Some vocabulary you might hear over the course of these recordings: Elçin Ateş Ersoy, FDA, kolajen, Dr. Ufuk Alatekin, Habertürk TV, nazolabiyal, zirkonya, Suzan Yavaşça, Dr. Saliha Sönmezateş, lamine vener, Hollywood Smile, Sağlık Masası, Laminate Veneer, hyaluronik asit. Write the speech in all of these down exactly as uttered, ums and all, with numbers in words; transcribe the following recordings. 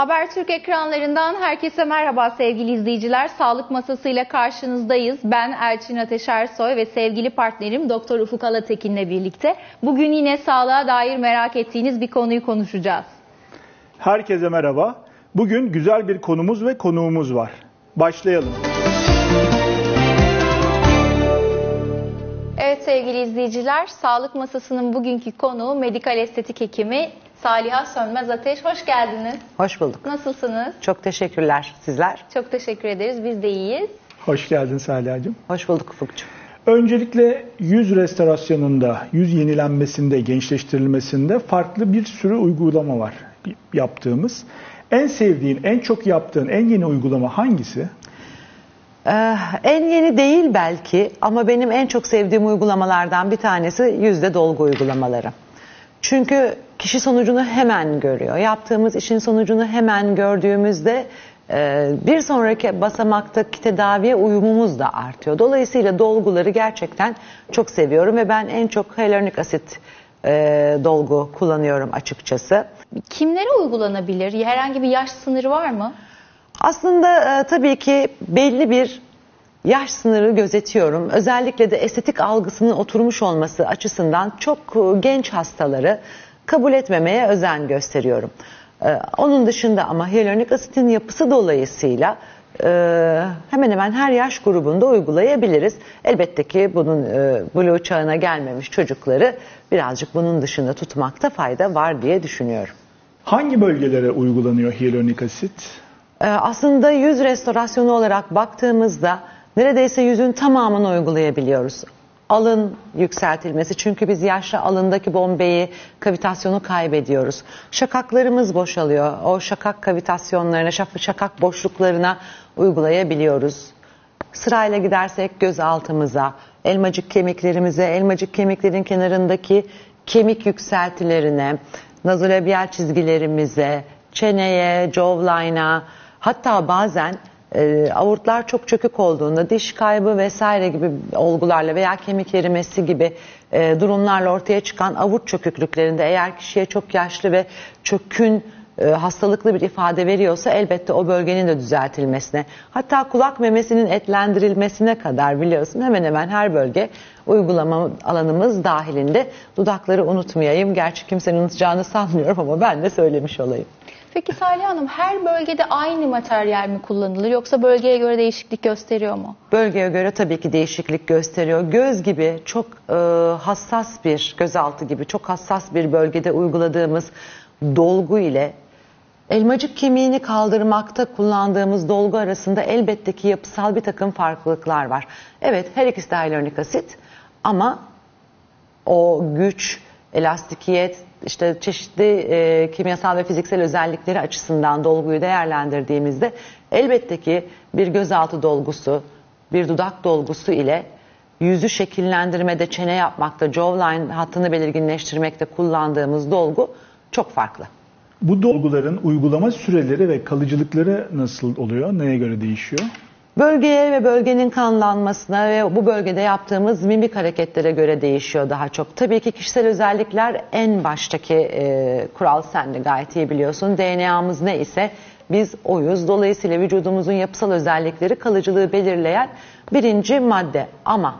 Habertürk ekranlarından herkese merhaba sevgili izleyiciler. Sağlık Masası ile karşınızdayız. Ben Elçin Ateş Ersoy ve sevgili partnerim doktor Ufuk Alatekin ile birlikte bugün yine sağlığa dair merak ettiğiniz bir konuyu konuşacağız. Herkese merhaba. Bugün güzel bir konumuz ve konuğumuz var. Başlayalım. Evet sevgili izleyiciler, Sağlık Masası'nın bugünkü konuğu medikal estetik hekimi Saliha Sönmezateş. Hoş geldiniz. Hoş bulduk. Nasılsınız? Çok teşekkürler. Sizler? Çok teşekkür ederiz. Biz de iyiyiz. Hoş geldin Saliha'cığım. Hoş bulduk Ufuk'cığım. Öncelikle yüz restorasyonunda, yüz yenilenmesinde, gençleştirilmesinde farklı bir sürü uygulama var yaptığımız. En sevdiğin, en çok yaptığın, en yeni uygulama hangisi? Ee, en yeni değil belki ama benim en çok sevdiğim uygulamalardan bir tanesi yüzde dolgu uygulamaları. Çünkü kişi sonucunu hemen görüyor. Yaptığımız işin sonucunu hemen gördüğümüzde e, bir sonraki basamaktaki tedaviye uyumumuz da artıyor. Dolayısıyla dolguları gerçekten çok seviyorum ve ben en çok hyaluronik asit e, dolgu kullanıyorum açıkçası. Kimlere uygulanabilir? Herhangi bir yaş sınırı var mı? Aslında e, tabii ki belli bir yaş sınırı gözetiyorum. Özellikle de estetik algısının oturmuş olması açısından çok genç hastaları kabul etmemeye özen gösteriyorum. Ee, onun dışında ama hyaluronik asitin yapısı dolayısıyla e, hemen hemen her yaş grubunda uygulayabiliriz. Elbette ki bunun e, buluğ çağına gelmemiş çocukları birazcık bunun dışında tutmakta fayda var diye düşünüyorum. Hangi bölgelere uygulanıyor hyaluronik asit? Ee, aslında yüz restorasyonu olarak baktığımızda neredeyse yüzün tamamını uygulayabiliyoruz. Alın yükseltilmesi, çünkü biz yaşla alındaki bombeyi, kavitasyonu kaybediyoruz. Şakaklarımız boşalıyor. O şakak kavitasyonlarına, şakak boşluklarına uygulayabiliyoruz. Sırayla gidersek göz altımıza, elmacık kemiklerimize, elmacık kemiklerin kenarındaki kemik yükseltilerine, nazolabiyal çizgilerimize, çeneye, jawline'a, hatta bazen E, avurtlar çok çökük olduğunda diş kaybı vesaire gibi olgularla veya kemik erimesi gibi e, durumlarla ortaya çıkan avurt çöküklüklerinde eğer kişiye çok yaşlı ve çökün e, hastalıklı bir ifade veriyorsa elbette o bölgenin de düzeltilmesine, hatta kulak memesinin etlendirilmesine kadar biliyorsun hemen hemen her bölge uygulama alanımız dahilinde. Dudakları unutmayayım, gerçi kimsenin unutacağını sanmıyorum ama ben de söylemiş olayım. Peki Saliha Hanım, her bölgede aynı materyal mi kullanılır yoksa bölgeye göre değişiklik gösteriyor mu? Bölgeye göre tabii ki değişiklik gösteriyor. Göz gibi çok e, hassas bir, gözaltı gibi çok hassas bir bölgede uyguladığımız dolgu ile elmacık kemiğini kaldırmakta kullandığımız dolgu arasında elbette ki yapısal bir takım farklılıklar var. Evet, her ikisi de hyaluronik asit ama o güç, elastikiyet, İşte çeşitli e, kimyasal ve fiziksel özellikleri açısından dolguyu değerlendirdiğimizde elbette ki bir gözaltı dolgusu, bir dudak dolgusu ile yüzü şekillendirmede, çene yapmakta, jawline hattını belirginleştirmekte kullandığımız dolgu çok farklı. Bu dolguların uygulama süreleri ve kalıcılıkları nasıl oluyor? Neye göre değişiyor? Bölgeye ve bölgenin kanlanmasına ve bu bölgede yaptığımız mimik hareketlere göre değişiyor daha çok. Tabii ki kişisel özellikler en baştaki e, kural, sen de gayet iyi biliyorsun. D N A'mız ne ise biz oyuz. Dolayısıyla vücudumuzun yapısal özellikleri kalıcılığı belirleyen birinci madde. Ama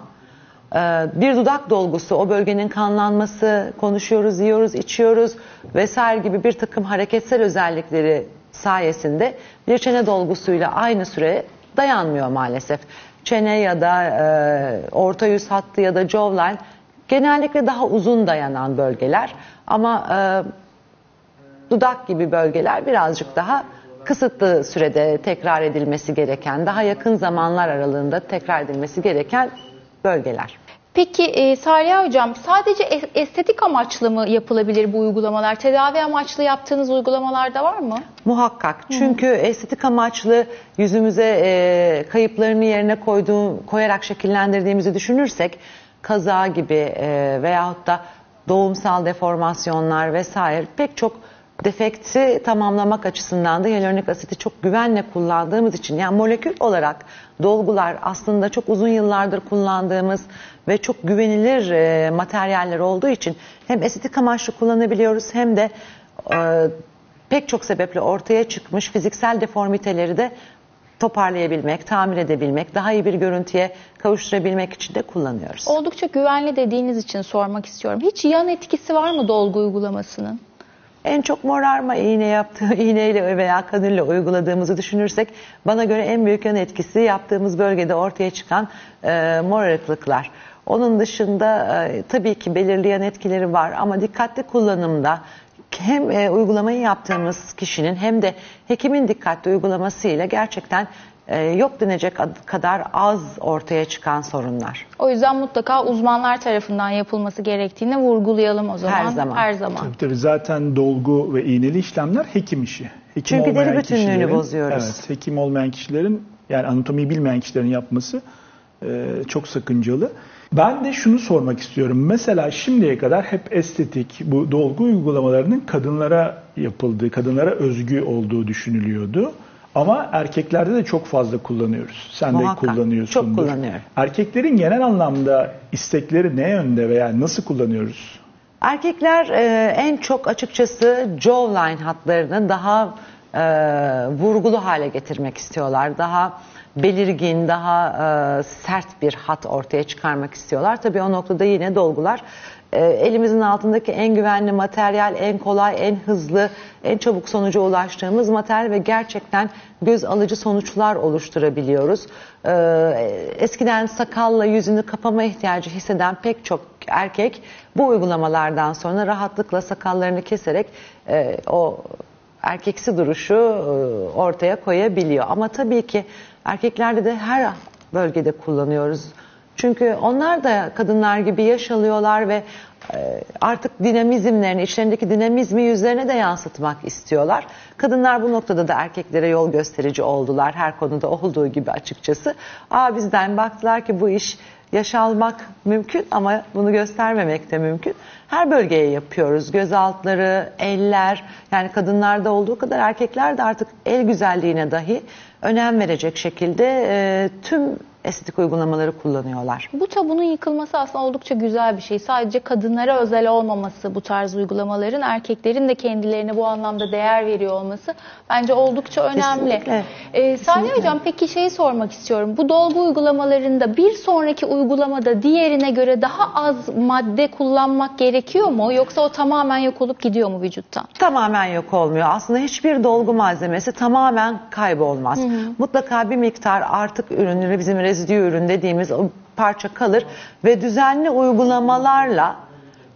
e, bir dudak dolgusu, o bölgenin kanlanması, konuşuyoruz, yiyoruz, içiyoruz vesaire gibi bir takım hareketsel özellikleri sayesinde bir çene dolgusuyla aynı süre dayanmıyor maalesef. Çene ya da e, orta yüz hattı ya da jawline genellikle daha uzun dayanan bölgeler ama e, dudak gibi bölgeler birazcık daha kısıtlı sürede tekrar edilmesi gereken, daha yakın zamanlar aralığında tekrar edilmesi gereken bölgeler. Peki e, Saliha Hocam, sadece estetik amaçlı mı yapılabilir bu uygulamalar? Tedavi amaçlı yaptığınız uygulamalar da var mı? Muhakkak. Çünkü Hı. estetik amaçlı yüzümüze e, kayıplarını yerine koyduğum, koyarak şekillendirdiğimizi düşünürsek kaza gibi e, veyahut da doğumsal deformasyonlar vesaire pek çok defekti tamamlamak açısından da hyaluronik asiti çok güvenle kullandığımız için, yani molekül olarak dolgular aslında çok uzun yıllardır kullandığımız ve çok güvenilir e, materyaller olduğu için hem estetik amaçlı kullanabiliyoruz hem de e, pek çok sebeple ortaya çıkmış fiziksel deformiteleri de toparlayabilmek, tamir edebilmek, daha iyi bir görüntüye kavuşturabilmek için de kullanıyoruz. Oldukça güvenli dediğiniz için sormak istiyorum. Hiç yan etkisi var mı dolgu uygulamasının? En çok morarma iğne yaptığı, iğneyle veya kanülle uyguladığımızı düşünürsek bana göre en büyük yan etkisi yaptığımız bölgede ortaya çıkan e, morarıklıklar. Onun dışında e, tabii ki belirli yan etkileri var ama dikkatli kullanımda hem e, uygulamayı yaptığımız kişinin hem de hekimin dikkatli uygulamasıyla gerçekten e, yok denecek kadar az ortaya çıkan sorunlar. O yüzden mutlaka uzmanlar tarafından yapılması gerektiğini vurgulayalım o zaman. Her zaman. Her zaman. Tabii, tabii. Zaten dolgu ve iğneli işlemler hekim işi. Hekim Çünkü deri bütünlüğünü bozuyoruz. Evet, hekim olmayan kişilerin, yani anatomiyi bilmeyen kişilerin yapması e, çok sakıncalı. Ben de şunu sormak istiyorum. Mesela şimdiye kadar hep estetik, bu dolgu uygulamalarının kadınlara yapıldığı, kadınlara özgü olduğu düşünülüyordu. Ama erkeklerde de çok fazla kullanıyoruz. Sen Muhakkak, de kullanıyorsun. Çok kullanıyorum. Erkeklerin genel anlamda istekleri ne yönde veya nasıl kullanıyoruz? Erkekler en çok açıkçası jawline hatlarını daha vurgulu hale getirmek istiyorlar. Daha belirgin, daha e, sert bir hat ortaya çıkarmak istiyorlar. Tabii o noktada yine dolgular e, elimizin altındaki en güvenli materyal, en kolay, en hızlı, en çabuk sonuca ulaştığımız materyal ve gerçekten göz alıcı sonuçlar oluşturabiliyoruz. E, eskiden sakalla yüzünü kapama ihtiyacı hisseden pek çok erkek bu uygulamalardan sonra rahatlıkla sakallarını keserek e, o erkeksi duruşu e, ortaya koyabiliyor. Ama tabii ki erkeklerde de her bölgede kullanıyoruz. Çünkü onlar da kadınlar gibi yaş alıyorlar ve artık dinamizmlerini, içlerindeki dinamizmi yüzlerine de yansıtmak istiyorlar. Kadınlar bu noktada da erkeklere yol gösterici oldular. Her konuda olduğu gibi açıkçası. Aa bizden baktılar ki bu iş yaş almak mümkün ama bunu göstermemek de mümkün. Her bölgeye yapıyoruz. Göz altları, eller, yani kadınlarda olduğu kadar erkekler de artık el güzelliğine dahi önem verecek şekilde e, tüm estetik uygulamaları kullanıyorlar. Bu tabunun yıkılması aslında oldukça güzel bir şey. Sadece kadınlara özel olmaması bu tarz uygulamaların, erkeklerin de kendilerine bu anlamda değer veriyor olması bence oldukça önemli. Kesinlikle. Ee, Saliha Hocam, peki şeyi sormak istiyorum. Bu dolgu uygulamalarında bir sonraki uygulamada diğerine göre daha az madde kullanmak gerekiyor mu? Yoksa o tamamen yok olup gidiyor mu vücuttan? Tamamen yok olmuyor. Aslında hiçbir dolgu malzemesi tamamen kaybolmaz. Hı hı. Mutlaka bir miktar artık ürünleri, bizim rezidü ürün dediğimiz o parça kalır ve düzenli uygulamalarla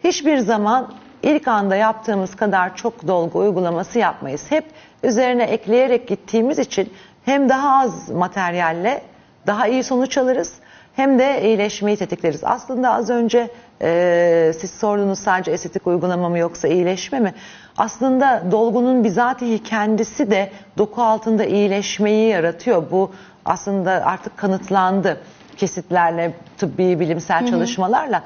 hiçbir zaman ilk anda yaptığımız kadar çok dolgu uygulaması yapmayız. Hep üzerine ekleyerek gittiğimiz için hem daha az materyalle daha iyi sonuç alırız hem de iyileşmeyi tetikleriz. Aslında az önce e, siz sordunuz, sadece estetik uygulama mı yoksa iyileşme mi? Aslında dolgunun bizatihi kendisi de doku altında iyileşmeyi yaratıyor. Bu aslında artık kanıtlandı kesitlerle, tıbbi bilimsel Hı -hı. çalışmalarla.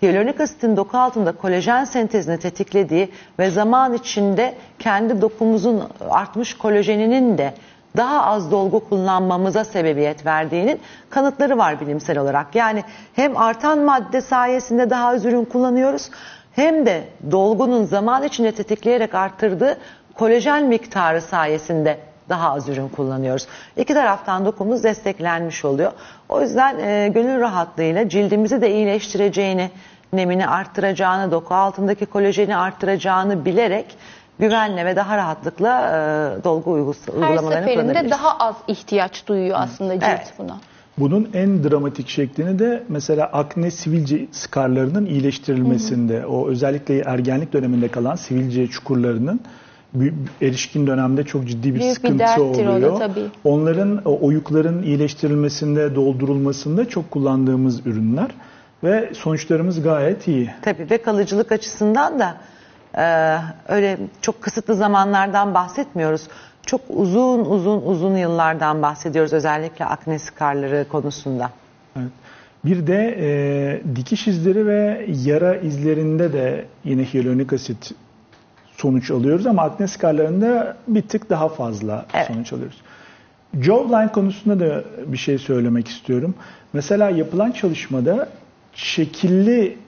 Hyaluronik asitin doku altında kolajen sentezini tetiklediği ve zaman içinde kendi dokumuzun artmış kolajeninin de daha az dolgu kullanmamıza sebebiyet verdiğinin kanıtları var bilimsel olarak. Yani hem artan madde sayesinde daha az ürün kullanıyoruz hem de dolgunun zaman içinde tetikleyerek arttırdığı kolajen miktarı sayesinde daha az ürün kullanıyoruz. İki taraftan dokumuz desteklenmiş oluyor. O yüzden e, gönül rahatlığıyla cildimizi de iyileştireceğini, nemini arttıracağını, doku altındaki kolajeni arttıracağını bilerek güvenle ve daha rahatlıkla e, dolgu uygulamalarını kullanabiliriz. Her seferinde daha az ihtiyaç duyuyor aslında cilt evet. buna. Bunun en dramatik şeklini de mesela akne sivilce skarlarının iyileştirilmesinde, Hı -hı. o özellikle ergenlik döneminde kalan sivilce çukurlarının erişkin dönemde çok ciddi bir Büyük sıkıntı bir oluyor. Tabii. Onların, o oyukların iyileştirilmesinde, doldurulmasında çok kullandığımız ürünler ve sonuçlarımız gayet iyi. Tabii ve kalıcılık açısından da e, öyle çok kısıtlı zamanlardan bahsetmiyoruz. Çok uzun uzun uzun yıllardan bahsediyoruz özellikle akne skarları konusunda. Evet. Bir de e, dikiş izleri ve yara izlerinde de yine hyaluronik asit sonuç alıyoruz ama akne skarlarında bir tık daha fazla evet. sonuç alıyoruz. Jawline konusunda da bir şey söylemek istiyorum. Mesela yapılan çalışmada şekilli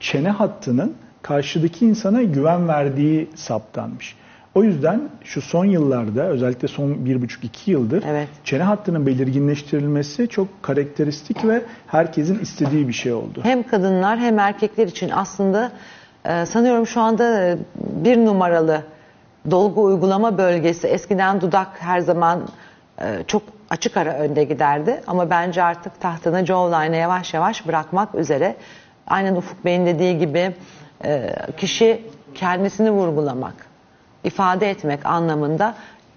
çene hattının karşıdaki insana güven verdiği saptanmış. O yüzden şu son yıllarda, özellikle son bir buçuk iki yıldır, evet, çene hattının belirginleştirilmesi çok karakteristik ve herkesin istediği bir şey oldu. Hem kadınlar hem erkekler için aslında sanıyorum şu anda bir numaralı dolgu uygulama bölgesi. Eskiden dudak her zaman çok açık ara önde giderdi ama bence artık tahtını jawline'a yavaş yavaş bırakmak üzere. Aynen Ufuk Bey'in dediği gibi kişi kendisini vurgulamak, ifade etmek anlamında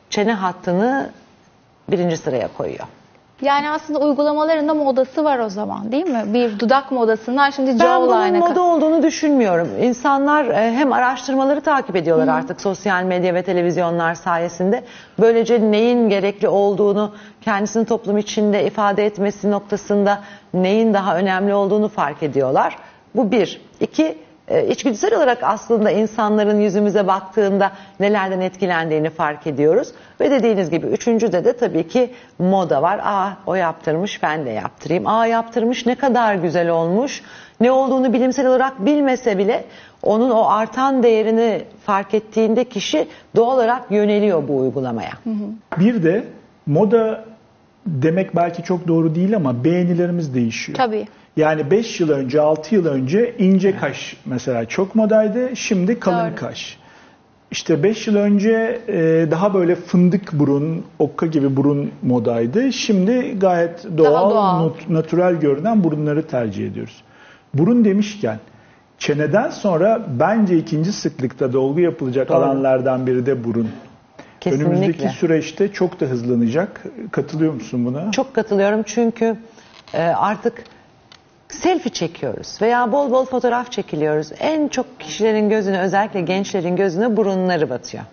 çene hattını birinci sıraya koyuyor. Yani aslında uygulamalarında modası var o zaman, değil mi? Bir dudak modasından şimdi jawline'a... Ben bunun moda olduğunu düşünmüyorum. İnsanlar hem araştırmaları takip ediyorlar, hı, artık sosyal medya ve televizyonlar sayesinde. Böylece neyin gerekli olduğunu, kendisini toplum içinde ifade etmesi noktasında neyin daha önemli olduğunu fark ediyorlar. Bu bir. İki, içgüdüsel olarak aslında insanların yüzümüze baktığında nelerden etkilendiğini fark ediyoruz. Ve dediğiniz gibi üçüncüde de tabii ki moda var. Aa, o yaptırmış, ben de yaptırayım. Aa, yaptırmış, ne kadar güzel olmuş. Ne olduğunu bilimsel olarak bilmese bile onun o artan değerini fark ettiğinde kişi doğal olarak yöneliyor bu uygulamaya. Bir de moda demek belki çok doğru değil ama beğenilerimiz değişiyor. Tabii. Yani beş yıl önce, altı yıl önce ince kaş mesela çok modaydı. Şimdi kalın, doğru, kaş. İşte beş yıl önce daha böyle fındık burun, okka gibi burun modaydı. Şimdi gayet doğal, doğal, natürel görünen burunları tercih ediyoruz. Burun demişken, çeneden sonra bence ikinci sıklıkta dolgu yapılacak, doğru, alanlardan biri de burun. Kesinlikle. Önümüzdeki süreçte çok da hızlanacak. Katılıyor musun buna? Çok katılıyorum çünkü artık selfie çekiyoruz veya bol bol fotoğraf çekiliyoruz. En çok kişilerin gözüne, özellikle gençlerin gözüne burunları batıyor.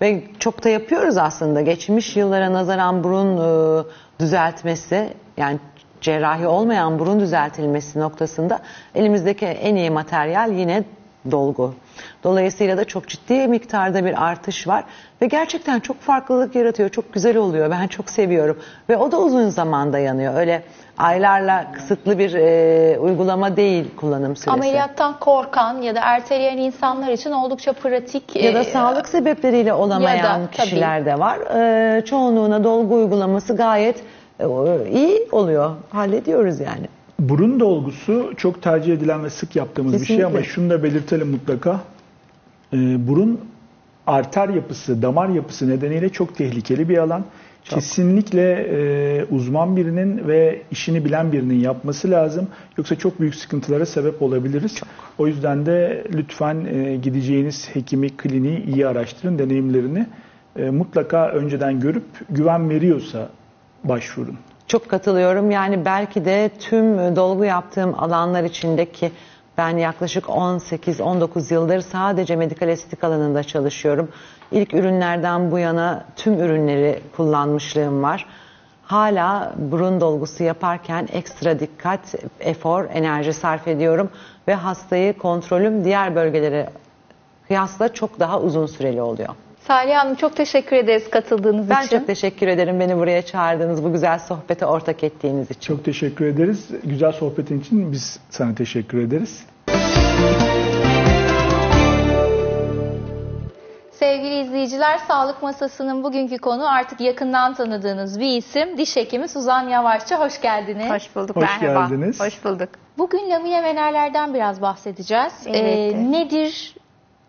Ve çok da yapıyoruz aslında. Geçmiş yıllara nazaran burun e, düzeltmesi, yani cerrahi olmayan burun düzeltilmesi noktasında elimizdeki en iyi materyal yine dolgu. Dolayısıyla da çok ciddi miktarda bir artış var ve gerçekten çok farklılık yaratıyor. Çok güzel oluyor. Ben çok seviyorum. Ve o da uzun zamanda yanıyor. Öyle aylarla kısıtlı bir e, uygulama değil kullanım süresi. Ameliyattan korkan ya da erteleyen insanlar için oldukça pratik. E, ya da sağlık sebepleriyle olamayan da, kişiler tabii. de var. E, çoğunluğuna dolgu uygulaması gayet e, iyi oluyor. Hallediyoruz yani. Burun dolgusu çok tercih edilen ve sık yaptığımız, kesinlikle, bir şey ama şunu da belirtelim mutlaka. Ee, burun arter yapısı, damar yapısı nedeniyle çok tehlikeli bir alan. Çok. Kesinlikle e, uzman birinin ve işini bilen birinin yapması lazım. Yoksa çok büyük sıkıntılara sebep olabiliriz. Çok. O yüzden de lütfen e, gideceğiniz hekimi, kliniği iyi araştırın, deneyimlerini. E, mutlaka önceden görüp güven veriyorsa başvurun. Çok katılıyorum. Yani belki de tüm dolgu yaptığım alanlar içindeki, ben yaklaşık on sekiz on dokuz yıldır sadece medikal estetik alanında çalışıyorum. İlk ürünlerden bu yana tüm ürünleri kullanmışlığım var. Hala burun dolgusu yaparken ekstra dikkat, efor, enerji sarf ediyorum ve hastayı kontrolüm diğer bölgelere kıyasla çok daha uzun süreli oluyor. Saliha Hanım, çok teşekkür ederiz katıldığınız ben için. Ben çok teşekkür ederim beni buraya çağırdığınız, bu güzel sohbete ortak ettiğiniz için. Çok teşekkür ederiz. Güzel sohbetin için biz sana teşekkür ederiz. Sevgili izleyiciler, Sağlık Masası'nın bugünkü konu artık yakından tanıdığınız bir isim. Diş hekimi Suzan Yavaşça. Hoş geldiniz. Hoş bulduk. Hoş merhaba. Geldiniz. Hoş bulduk. Bugün lamine venerlerden biraz bahsedeceğiz. Evet. Ee, nedir?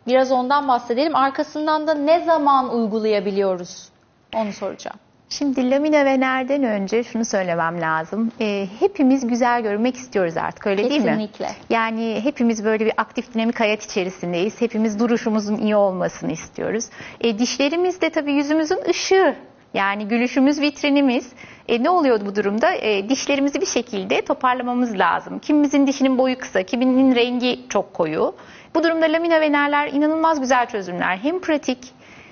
Biraz ondan bahsedelim. Arkasından da ne zaman uygulayabiliyoruz? Onu soracağım. Şimdi lamine venerden önce şunu söylemem lazım. E, hepimiz güzel görünmek istiyoruz artık, öyle kesinlikle, değil mi? Kesinlikle. Yani hepimiz böyle bir aktif, dinamik hayat içerisindeyiz. Hepimiz duruşumuzun iyi olmasını istiyoruz. E, dişlerimiz de tabii yüzümüzün ışığı. Yani gülüşümüz vitrinimiz. E, ne oluyor bu durumda? E, dişlerimizi bir şekilde toparlamamız lazım. Kimimizin dişinin boyu kısa, kiminin rengi çok koyu. Bu durumda lamine venerler inanılmaz güzel çözümler. Hem pratik,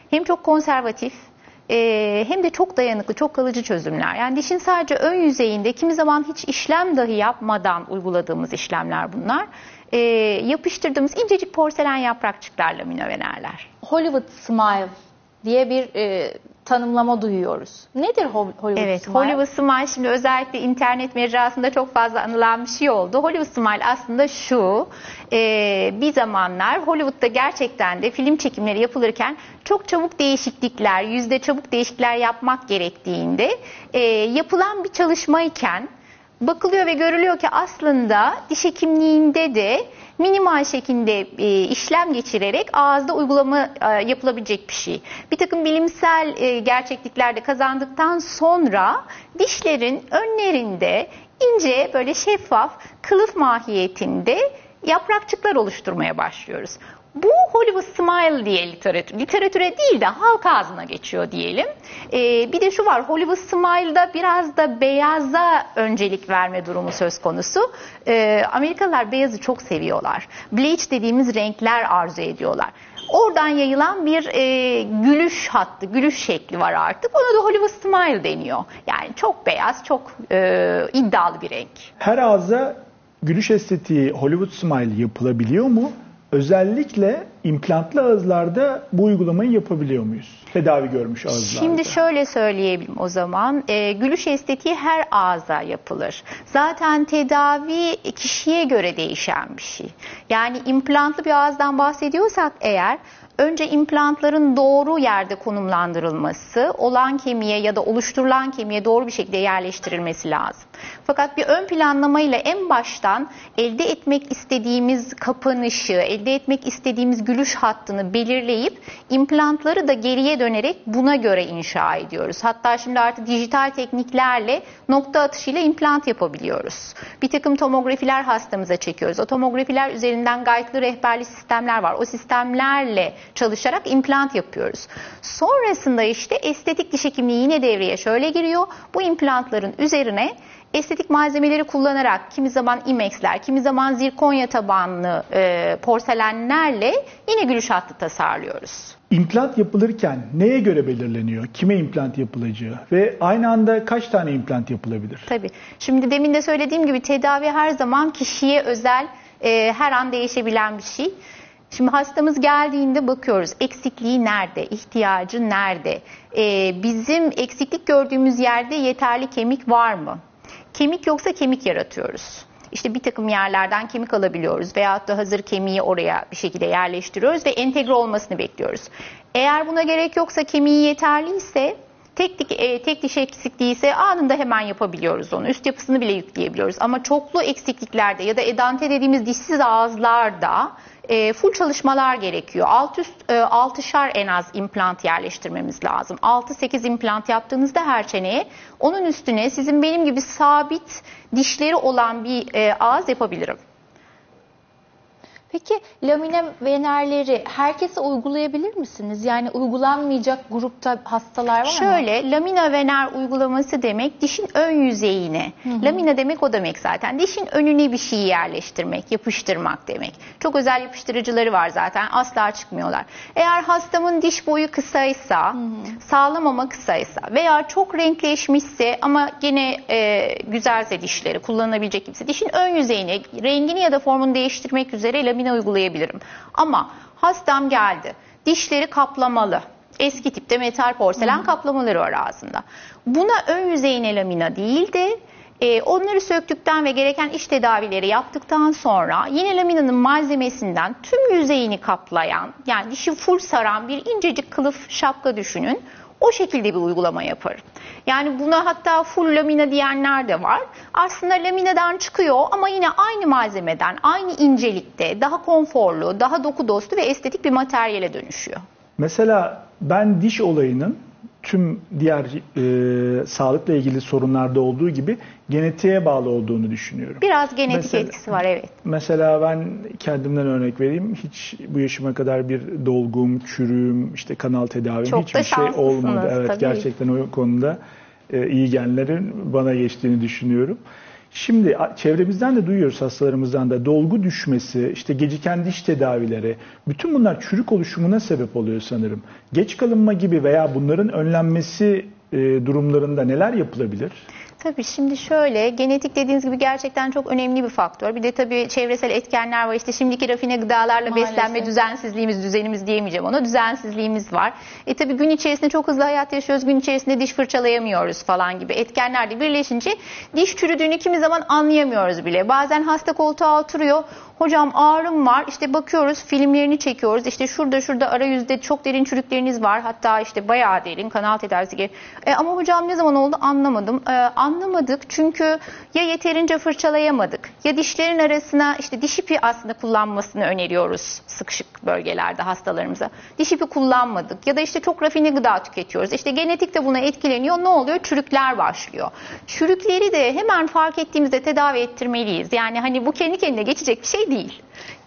hem çok konservatif, e, hem de çok dayanıklı, çok kalıcı çözümler. Yani dişin sadece ön yüzeyinde, kimi zaman hiç işlem dahi yapmadan uyguladığımız işlemler bunlar. E, yapıştırdığımız incecik porselen yaprakçıklar lamine venerler. Hollywood Smile diye bir... E... tanımlama duyuyoruz. Nedir Hollywood evet, Smile? Hollywood Smile şimdi özellikle internet mecrasında çok fazla anılan bir şey oldu. Hollywood Smile aslında şu, e, bir zamanlar Hollywood'da gerçekten de film çekimleri yapılırken çok çabuk değişiklikler, yüzde çabuk değişiklikler yapmak gerektiğinde e, yapılan bir çalışmayken bakılıyor ve görülüyor ki aslında diş hekimliğinde de minimal şekilde e, işlem geçirerek ağızda uygulama e, yapılabilecek bir şey. Bir takım bilimsel e, gerçeklikler de kazandıktan sonra dişlerin önlerinde ince böyle şeffaf kılıf mahiyetinde yaprakçıklar oluşturmaya başlıyoruz. Bu Hollywood Smile diye literatür, literatüre değil de halk ağzına geçiyor diyelim. Ee, bir de şu var, Hollywood Smile'da biraz da beyaza öncelik verme durumu söz konusu. Ee, Amerikalılar beyazı çok seviyorlar. Bleach dediğimiz renkler arzu ediyorlar. Oradan yayılan bir e, gülüş hattı, gülüş şekli var artık. Ona da Hollywood Smile deniyor. Yani çok beyaz, çok e, iddialı bir renk. Her ağza gülüş estetiği Hollywood Smile yapılabiliyor mu? Özellikle implantlı ağızlarda bu uygulamayı yapabiliyor muyuz? Tedavi görmüş ağızlarda. Şimdi şöyle söyleyebilirim o zaman. E, gülüş estetiği her ağza yapılır. Zaten tedavi kişiye göre değişen bir şey. Yani implantlı bir ağızdan bahsediyorsak eğer, önce implantların doğru yerde konumlandırılması, olan kemiğe ya da oluşturulan kemiğe doğru bir şekilde yerleştirilmesi lazım. Fakat bir ön planlamayla en baştan elde etmek istediğimiz kapanışı, elde etmek istediğimiz gülüş hattını belirleyip implantları da geriye dönerek buna göre inşa ediyoruz. Hatta şimdi artık dijital tekniklerle nokta atışıyla implant yapabiliyoruz. Bir takım tomografiler hastamıza çekiyoruz. O tomografiler üzerinden gayetli rehberli sistemler var. O sistemlerle çalışarak implant yapıyoruz. Sonrasında işte estetik diş hekimliği yine devreye şöyle giriyor. Bu implantların üzerine estetik malzemeleri kullanarak kimi zaman imexler, kimi zaman zirkonya tabanlı e, porselenlerle yine gülüş hattı tasarlıyoruz. İmplant yapılırken neye göre belirleniyor? Kime implant yapılacağı ve aynı anda kaç tane implant yapılabilir? Tabii. Şimdi demin de söylediğim gibi tedavi her zaman kişiye özel, e, her an değişebilen bir şey. Şimdi hastamız geldiğinde bakıyoruz eksikliği nerede, ihtiyacı nerede, ee, bizim eksiklik gördüğümüz yerde yeterli kemik var mı? Kemik yoksa kemik yaratıyoruz. İşte bir takım yerlerden kemik alabiliyoruz veyahut da hazır kemiği oraya bir şekilde yerleştiriyoruz ve entegre olmasını bekliyoruz. Eğer buna gerek yoksa kemiği yeterliyse, Tek, e, tek diş eksikliği ise anında hemen yapabiliyoruz onu. Üst yapısını bile yükleyebiliyoruz. Ama çoklu eksikliklerde ya da edante dediğimiz dişsiz ağızlarda e, full çalışmalar gerekiyor. Alt üst, e, altışar en az implant yerleştirmemiz lazım. altı sekiz implant yaptığınızda her çeneye onun üstüne sizin benim gibi sabit dişleri olan bir e, ağız yapabilirim. Peki lamine venerleri herkese uygulayabilir misiniz? Yani uygulanmayacak grupta hastalar var mı? Şöyle, lamina vener uygulaması demek dişin ön yüzeyine. Hı hı. Lamina demek o demek zaten. Dişin önüne bir şeyi yerleştirmek, yapıştırmak demek. Çok özel yapıştırıcıları var zaten. Asla çıkmıyorlar. Eğer hastamın diş boyu kısaysa, hı hı. sağlam ama kısaysa veya çok renkleşmişse ama gene e, güzelse dişleri kullanabilecek kimse dişin ön yüzeyine rengini ya da formunu değiştirmek üzere lamina uygulayabilirim. Ama hastam geldi. Dişleri kaplamalı. Eski tipte metal porselen hmm. kaplamaları var ağzında. Buna ön yüzeyine lamina değil de e, onları söktükten ve gereken iş tedavileri yaptıktan sonra yine laminanın malzemesinden tüm yüzeyini kaplayan, yani dişi full saran bir incecik kılıf şapka düşünün. O şekilde bir uygulama yaparım. Yani buna hatta full lamina diyenler de var. Aslında laminadan çıkıyor ama yine aynı malzemeden, aynı incelikte, daha konforlu, daha doku dostu ve estetik bir materyale dönüşüyor. Mesela ben diş olayının tüm diğer e, sağlıkla ilgili sorunlarda olduğu gibi genetiğe bağlı olduğunu düşünüyorum. Biraz genetik mesela, etkisi var, evet. Mesela ben kendimden örnek vereyim. Hiç bu yaşıma kadar bir dolgum, çürüğüm, işte kanal tedavim çok hiçbir şey olmadı. Evet, tabii. Gerçekten o konuda e, iyi genlerin bana geçtiğini düşünüyorum. Şimdi çevremizden de duyuyoruz, hastalarımızdan da dolgu düşmesi, işte geciken diş tedavileri, bütün bunlar çürük oluşumuna sebep oluyor sanırım. Geç kalınma gibi veya bunların önlenmesi durumlarında neler yapılabilir? Tabii şimdi şöyle, genetik dediğiniz gibi gerçekten çok önemli bir faktör. Bir de tabii çevresel etkenler var. İşte şimdiki rafine gıdalarla maalesef beslenme düzensizliğimiz, düzenimiz diyemeyeceğim ona, düzensizliğimiz var. E tabii gün içerisinde çok hızlı hayat yaşıyoruz. Gün içerisinde diş fırçalayamıyoruz falan gibi etkenler de birleşince diş çürüdüğünü kimi zaman anlayamıyoruz bile. Bazen hasta koltuğa oturuyor. Hocam ağrım var. İşte bakıyoruz, filmlerini çekiyoruz. İşte şurada şurada arayüzde çok derin çürükleriniz var. Hatta işte bayağı derin, kanal tedavisi gibi. E ama hocam ne zaman oldu anlamadım. E, anlamadık çünkü ya yeterince fırçalayamadık ya dişlerin arasına işte diş ipi aslında kullanmasını öneriyoruz sıkışık bölgelerde hastalarımıza. Diş ipi kullanmadık ya da işte çok rafine gıda tüketiyoruz. İşte genetik de buna etkileniyor. Ne oluyor? Çürükler başlıyor. Çürükleri de hemen fark ettiğimizde tedavi ettirmeliyiz. Yani hani bu kendi kendine geçecek bir şey değil.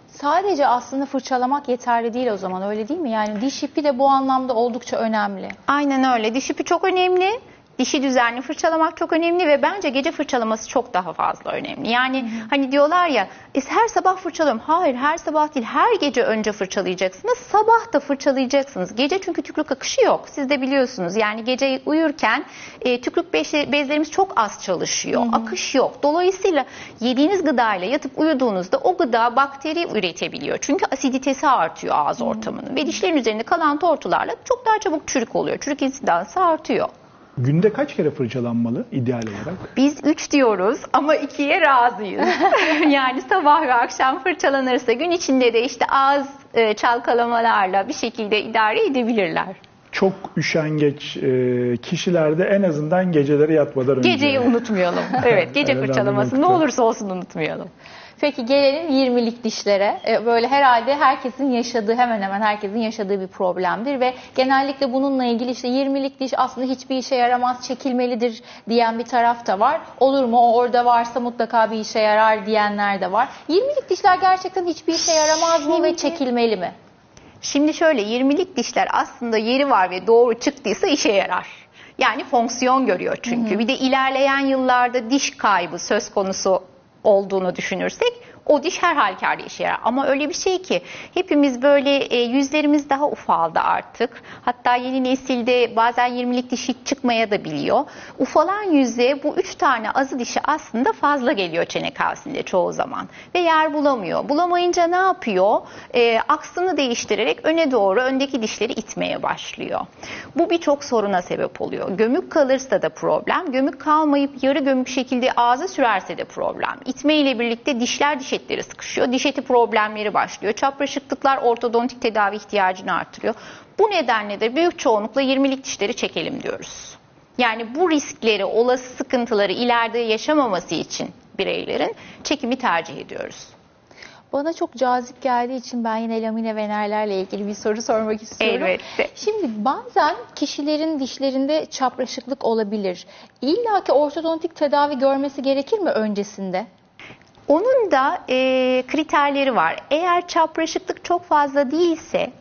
Sadece aslında fırçalamak yeterli değil o zaman, öyle değil mi? Yani diş ipi de bu anlamda oldukça önemli. Aynen öyle. Diş ipi çok önemli. Dişi düzenli fırçalamak çok önemli ve bence gece fırçalaması çok daha fazla önemli. Yani Hı-hı. hani diyorlar ya e, her sabah fırçalıyorum. Hayır, her sabah değil, her gece önce fırçalayacaksınız. Sabah da fırçalayacaksınız. Gece çünkü tüklük akışı yok. Siz de biliyorsunuz yani gece uyurken e, tüklük bezlerimiz çok az çalışıyor. Hı-hı. Akış yok. Dolayısıyla yediğiniz gıdayla yatıp uyuduğunuzda o gıda bakteri üretebiliyor. Çünkü asiditesi artıyor ağız Hı-hı. ortamının ve dişlerin üzerinde kalan tortularla çok daha çabuk çürük oluyor. Çürük insidansı artıyor. Günde kaç kere fırçalanmalı ideal olarak? Biz üç diyoruz ama ikiye razıyız. Yani sabah ve akşam fırçalanırsa gün içinde de işte ağız çalkalamalarla bir şekilde idare edebilirler. Çok üşengeç kişilerde en azından geceleri yatmadan önce. Geceyi unutmayalım. Evet, gece fırçalaması ne olursa olsun unutmayalım. Peki gelelim yirmilik dişlere. Böyle herhalde herkesin yaşadığı, hemen hemen herkesin yaşadığı bir problemdir ve genellikle bununla ilgili işte yirmilik diş aslında hiçbir işe yaramaz, çekilmelidir diyen bir taraf da var. Olur mu? O orada varsa mutlaka bir işe yarar diyenler de var. yirmilik dişler gerçekten hiçbir işe yaramaz mı ve çekilmeli mi? Şimdi şöyle, yirmilik dişler aslında yeri var ve doğru çıktıysa işe yarar. Yani fonksiyon görüyor çünkü. Hı hı. Bir de ilerleyen yıllarda diş kaybı söz konusu olduğunu düşünürsek o diş her halükarda işe yarar. Ama öyle bir şey ki hepimiz böyle e, yüzlerimiz daha ufaldı artık. Hatta yeni nesilde bazen yirmilik dişi çıkmaya da biliyor. Ufalan yüze bu üç tane azı dişi aslında fazla geliyor çene kavsinde çoğu zaman. Ve yer bulamıyor. Bulamayınca ne yapıyor? E, aksını değiştirerek öne doğru öndeki dişleri itmeye başlıyor. Bu birçok soruna sebep oluyor. Gömük kalırsa da problem. Gömük kalmayıp yarı gömük şekilde ağza sürerse de problem. İtme ile birlikte dişler dişe etleri sıkışıyor. Diş eti problemleri başlıyor. Çapraşıklıklar ortodontik tedavi ihtiyacını artırıyor. Bu nedenle de büyük çoğunlukla yirmilik dişleri çekelim diyoruz. Yani bu riskleri, olası sıkıntıları ileride yaşamaması için bireylerin çekimi tercih ediyoruz. Bana çok cazip geldiği için ben yine lamine venerlerle ilgili bir soru sormak istiyorum. Evet. Şimdi bazen kişilerin dişlerinde çapraşıklık olabilir. İlla ki ortodontik tedavi görmesi gerekir mi öncesinde? Onun da e, kriterleri var. Eğer çapraşıklık çok fazla değilse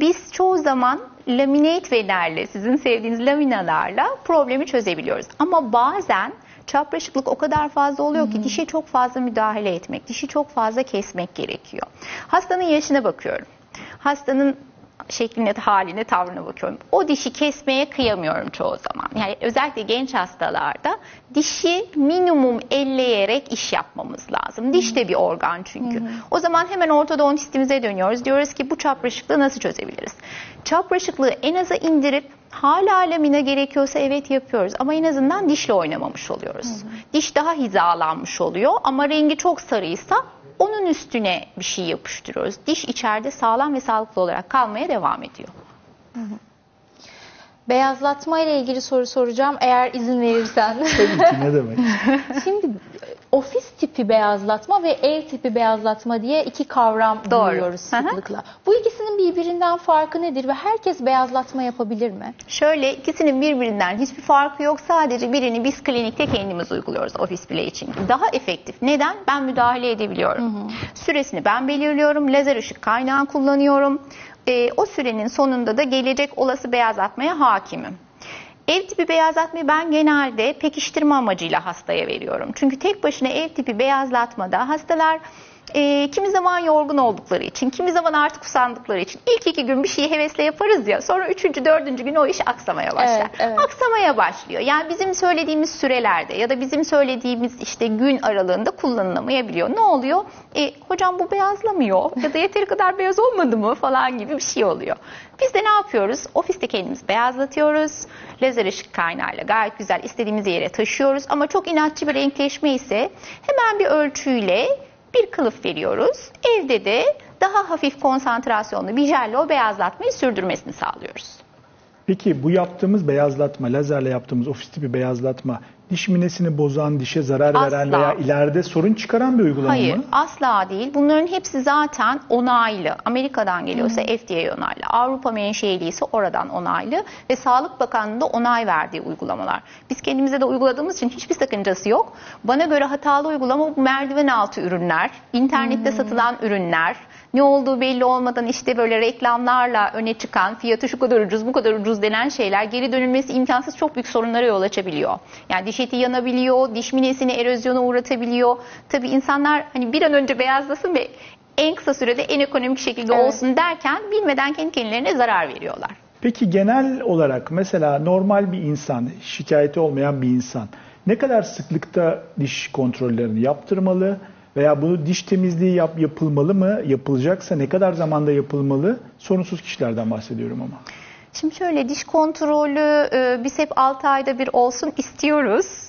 biz çoğu zaman laminate venerle, sizin sevdiğiniz laminalarla problemi çözebiliyoruz. Ama bazen çapraşıklık o kadar fazla oluyor ki dişe çok fazla müdahale etmek, dişi çok fazla kesmek gerekiyor. Hastanın yaşına bakıyorum. Hastanın şekline, haline, tavrına bakıyorum. O dişi kesmeye kıyamıyorum çoğu zaman. Yani özellikle genç hastalarda dişi minimum elleyerek iş yapmamız lazım. Diş de bir organ çünkü. Hı hı. O zaman hemen ortodontistimize dönüyoruz. Diyoruz ki bu çapraşıklığı nasıl çözebiliriz? Çapraşıklığı en aza indirip hala lamine gerekiyorsa evet yapıyoruz ama en azından dişle oynamamış oluyoruz. Hı hı. Diş daha hizalanmış oluyor ama rengi çok sarıysa onun üstüne bir şey yapıştırıyoruz. Diş içeride sağlam ve sağlıklı olarak kalmaya devam ediyor. Hı hı. Beyazlatma ile ilgili soru soracağım eğer izin verirsen. Tabii ki, ne demek? Şimdi ofis tipi beyazlatma ve ev tipi beyazlatma diye iki kavram duyuyoruz sıklıkla. Hı hı. Bu ikisinin birbirinden farkı nedir ve herkes beyazlatma yapabilir mi? Şöyle, ikisinin birbirinden hiçbir farkı yok. Sadece birini biz klinikte kendimiz uyguluyoruz ofis bile için. Daha efektif. Neden? Ben müdahale edebiliyorum. Hı hı. Süresini ben belirliyorum. Lazer ışık kaynağı kullanıyorum. E, o sürenin sonunda da gelecek olası beyazlatmaya hakimim. Ev tipi beyazlatmayı ben genelde pekiştirme amacıyla hastaya veriyorum. Çünkü tek başına ev tipi beyazlatmada hastalar e, kimi zaman yorgun oldukları için, kimi zaman artık usandıkları için ilk iki gün bir şeyi hevesle yaparız ya, sonra üçüncü, dördüncü gün o iş aksamaya başlar. Evet, evet. Aksamaya başlıyor. Yani bizim söylediğimiz sürelerde ya da bizim söylediğimiz işte gün aralığında kullanılamayabiliyor. Ne oluyor? E, hocam bu beyazlamıyor ya da yeteri kadar beyaz olmadı mı falan gibi bir şey oluyor. Biz de ne yapıyoruz? Ofiste kendimiz beyazlatıyoruz. Lazer ışık kaynağıyla gayet güzel istediğimiz yere taşıyoruz. Ama çok inatçı bir renkleşme ise hemen bir ölçüyle bir kılıf veriyoruz. Evde de daha hafif konsantrasyonlu bir jelle o beyazlatmayı sürdürmesini sağlıyoruz. Peki bu yaptığımız beyazlatma, lazerle yaptığımız ofis tipi beyazlatma diş minesini bozan, dişe zarar asla. veren veya ileride sorun çıkaran bir uygulama Hayır, mı? Hayır, asla değil. Bunların hepsi zaten onaylı. Amerika'dan geliyorsa hmm. F D A onaylı, Avrupa menşeliyse oradan onaylı ve Sağlık Bakanlığı'nda onay verdiği uygulamalar. Biz kendimize de uyguladığımız için hiçbir sakıncası yok. Bana göre hatalı uygulama bu merdiven altı ürünler, internette hmm. satılan ürünler, ne olduğu belli olmadan işte böyle reklamlarla öne çıkan, fiyatı şu kadar ucuz, bu kadar ucuz denen şeyler geri dönülmesi imkansız çok büyük sorunlara yol açabiliyor. Yani diş eti yanabiliyor, diş minesini erozyona uğratabiliyor. Tabii insanlar hani bir an önce beyazlasın ve en kısa sürede en ekonomik şekilde evet. olsun derken bilmeden kendi kendilerine zarar veriyorlar. Peki genel olarak mesela normal bir insan, şikayeti olmayan bir insan ne kadar sıklıkta diş kontrollerini yaptırmalı? Veya bunu diş temizliği yap, yapılmalı mı? Yapılacaksa ne kadar zamanda yapılmalı? Sorunsuz kişilerden bahsediyorum ama. Şimdi şöyle, diş kontrolü e, biz hep altı ayda bir olsun istiyoruz.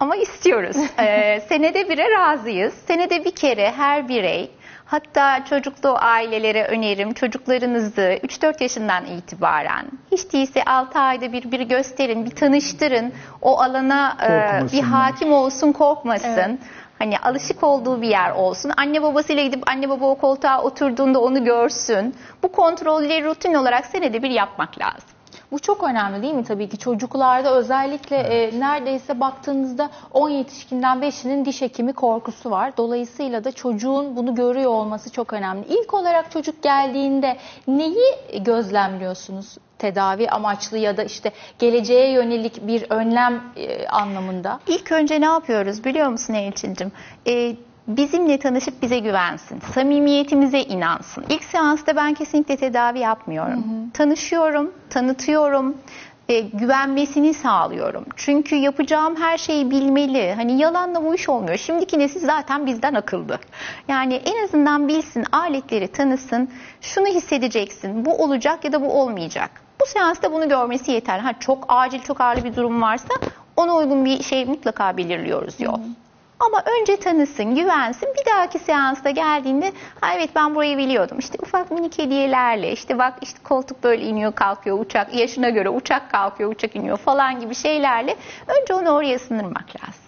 Ama istiyoruz. e, senede bire razıyız. Senede bir kere her birey. Hatta çocuklu ailelere önerim, çocuklarınızı üç dört yaşından itibaren hiç değilse altı ayda bir bir gösterin, bir tanıştırın. O alana e, bir hakim olsun, korkmasın. Evet. Hani alışık olduğu bir yer olsun. Anne babasıyla gidip anne baba o koltuğa oturduğunda onu görsün. Bu kontrolleri rutin olarak senede bir yapmak lazım. Bu çok önemli değil mi tabii ki? Çocuklarda özellikle e, neredeyse baktığınızda on yetişkinden beşinin diş hekimi korkusu var. Dolayısıyla da çocuğun bunu görüyor olması çok önemli. İlk olarak çocuk geldiğinde neyi gözlemliyorsunuz? Tedavi amaçlı ya da işte geleceğe yönelik bir önlem e, anlamında. İlk önce ne yapıyoruz biliyor musun Elçin'cim? E, bizimle tanışıp bize güvensin. Samimiyetimize inansın. İlk seansta ben kesinlikle tedavi yapmıyorum. Hı hı. Tanışıyorum, tanıtıyorum. E, güvenmesini sağlıyorum. Çünkü yapacağım her şeyi bilmeli. Hani yalanla bu iş olmuyor. Şimdiki nesil zaten bizden akıllı. Yani en azından bilsin, aletleri tanısın. Şunu hissedeceksin. Bu olacak ya da bu olmayacak. Bu seansta bunu görmesi yeter. Ha, çok acil, çok ağır bir durum varsa ona uygun bir şey mutlaka belirliyoruz yol. Hı. Ama önce tanısın, güvensin. Bir dahaki seansta geldiğinde, ha evet ben burayı biliyordum. İşte ufak minik hediyelerle, işte bak işte koltuk böyle iniyor, kalkıyor, uçak yaşına göre uçak kalkıyor, uçak iniyor falan gibi şeylerle önce onu oraya sınırmak lazım.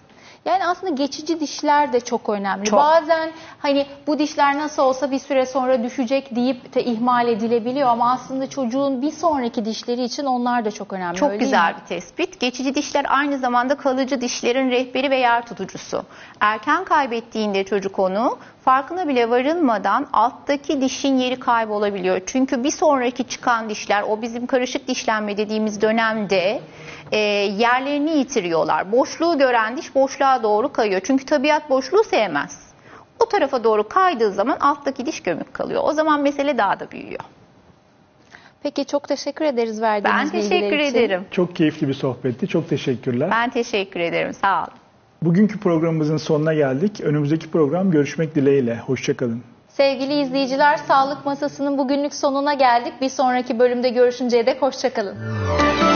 Yani aslında geçici dişler de çok önemli. Çok. Bazen hani bu dişler nasıl olsa bir süre sonra düşecek deyip de ihmal edilebiliyor ama aslında çocuğun bir sonraki dişleri için onlar da çok önemli. Çok güzel bir tespit. Geçici dişler aynı zamanda kalıcı dişlerin rehberi ve yer tutucusu. Erken kaybettiğinde çocuk onu farkına bile varılmadan alttaki dişin yeri kaybolabiliyor. Çünkü bir sonraki çıkan dişler, o bizim karışık dişlenme dediğimiz dönemde e, yerlerini yitiriyorlar. Boşluğu gören diş boşluğa doğru kayıyor. Çünkü tabiat boşluğu sevmez. O tarafa doğru kaydığı zaman alttaki diş gömük kalıyor. O zaman mesele daha da büyüyor. Peki çok teşekkür ederiz verdiğiniz bilgiler için. Ben teşekkür ederim. Çok keyifli bir sohbetti. Çok teşekkürler. Ben teşekkür ederim. Sağ olun. Bugünkü programımızın sonuna geldik. Önümüzdeki program görüşmek dileğiyle. Hoşçakalın. Sevgili izleyiciler, Sağlık Masası'nın bugünlük sonuna geldik. Bir sonraki bölümde görüşünceye dek hoşçakalın.